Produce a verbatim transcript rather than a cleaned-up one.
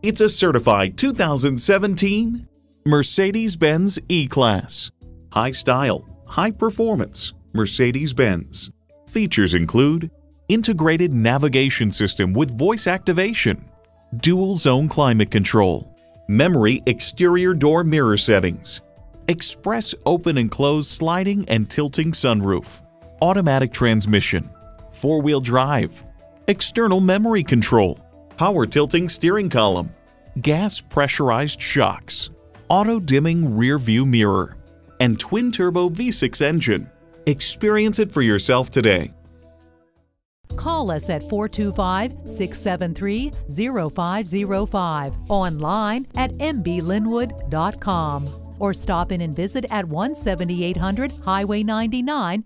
It's a certified two thousand seventeen Mercedes-Benz E-Class. High style, high performance, Mercedes-Benz. Features include integrated navigation system with voice activation, dual zone climate control, memory exterior door mirror settings, express open and close sliding and tilting sunroof, automatic transmission, four-wheel drive, external memory control, power tilting steering column, gas pressurized shocks, auto-dimming rear view mirror, and twin-turbo V six engine. Experience it for yourself today. Call us at four two five, six seven three, zero five zero five, online at m b lynwood dot com, or stop in and visit at one seventy-eight hundred Highway ninety-nine